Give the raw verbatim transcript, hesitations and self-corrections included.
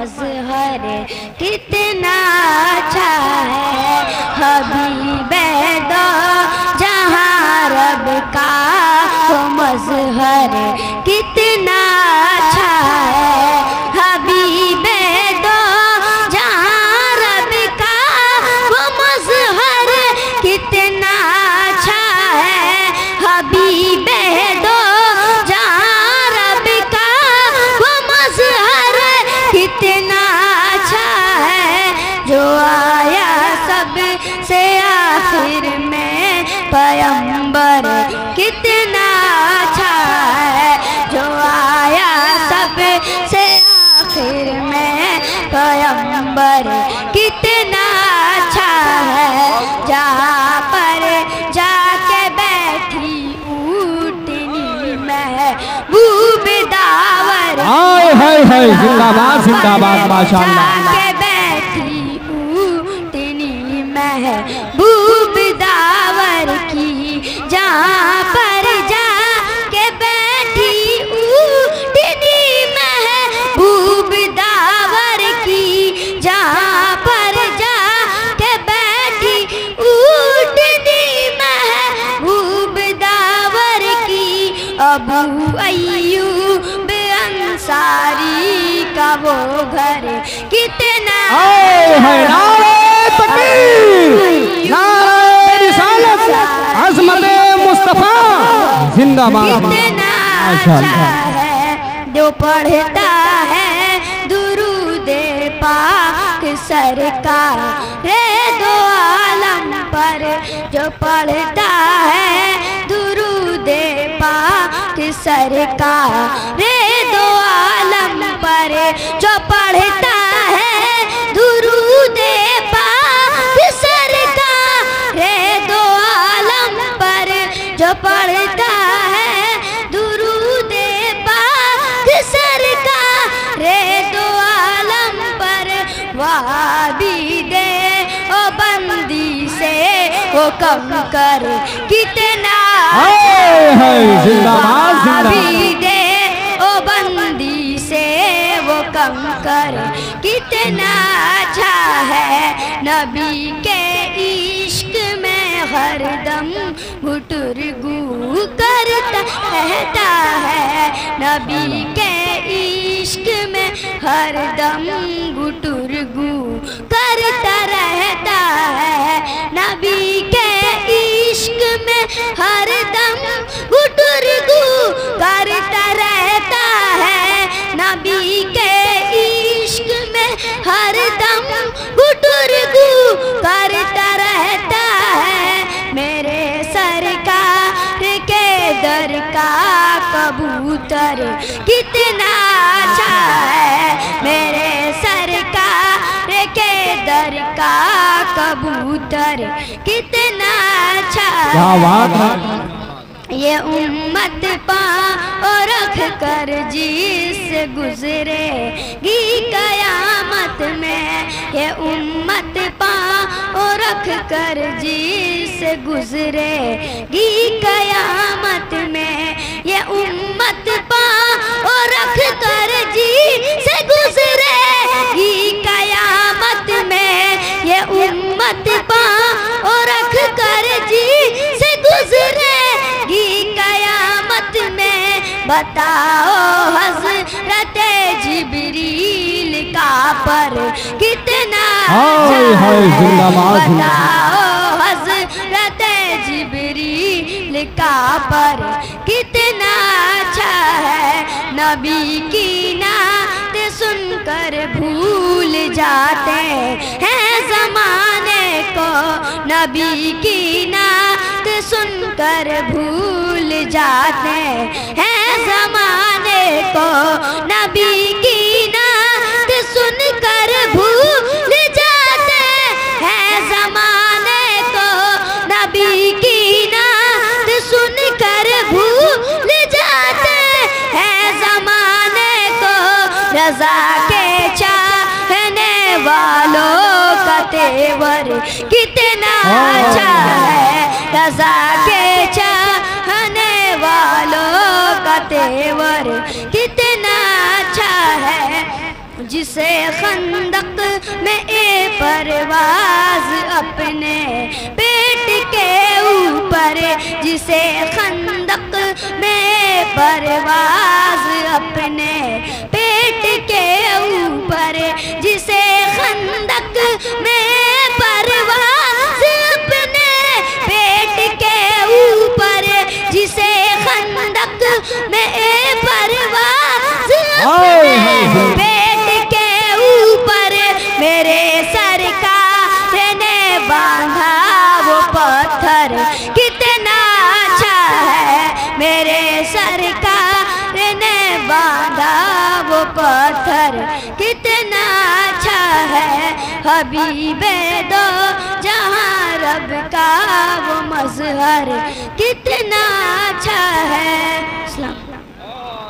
मजहर कितना अच्छा है हबीबे दो जहाँ रब का वो मजहर कितना अच्छा है हबीबे दो जहाँ रब का वो मजहर कितना अच्छा है हबीबे दो जहाँ रब का वो मजहर कितना अच्छा है जो आया सब से आखिर में पैगंबर कितना अच्छा है जो आया सब से आखिर में पैगंबर कितना अच्छा है जहाँ पर जाके बैठी ऊँटनी महबूब दावर हाय हाय हाय जिंदाबाद जिंदाबाद माशाल्लाह महबूब दावर की जहाँ पर जा के बैठी ऊँटनी महबूब दावर की जहाँ पर जा के बैठी ऊँटनी महबूब दावर की अबू अय्यूब अंसारी का वो घर कितना मुस्तफा जिंदाबाद जो पढ़ता है दुरूदे पाक सरकार रे दो आलम पर जो पढ़ता है दुरूदे पाक सरकार रे दो आलम पर जो पढ़ता है दुरूदे जो पढ़ता है दुरूदे पाक सरकार रे दो आलम पर वाबी दे ओ बंदी से वो कम कर कितना वाबी दे ओ बंदी से वो कम कर कितना अच्छा है नबी के इश्क में हर दम गुटुरगू करता रहता है नबी के इश्क में हर दम गुटुरगू करता रहता है नबी के इश्क में हर दम गुटुरगू करता रहता है नबी के इश्क में हर दम गुटुरगू करता रहता है मेरे सरकार के दर का कबूतर कितना अच्छा है मेरे सरकार के दर का कबूतर कितना अच्छा है ये उम्मत पा और रख कर जिससे गुजरेगी कयामत में ये उम्मत पा और रख कर जिससे गुजरेगी कयामत में ये उम्मत पा और रख कर जिससे गुजरेगी कयामत में ये उम्मत पा और रख कर जिससे गुजरे कयामत में बताओ हज़रत जिब्रील का पर कितना बताओ हज़रत जिब्रील का पर कितना अच्छा है नबी की नात सुनकर भूल जाते हैं जमाने को नबी की नात सुनकर भूल जाते हैं जमाने को नबी की नात सुनकर भूल जाते हैं जमाने को नबी की नात सुनकर भूल जाते हैं जमाने को रजा के चाहने वालों का तेवर कितना अच्छा है रज़ा के चाहने वालों का तेवर कितना अच्छा है जिस से खंदक में ए परवाज़ अपने पेट के ऊपर, जिसे खंदक में परवाज़ अपने पेट के ऊपर, जिसे खंदक में परवाज़ अपने पेट के ऊपर, जिसे खंदक में परवाज़ अपने पत्थर कितना अच्छा है। हबीबे दो जहाँ रब का वो मजहर कितना अच्छा है। सलाम।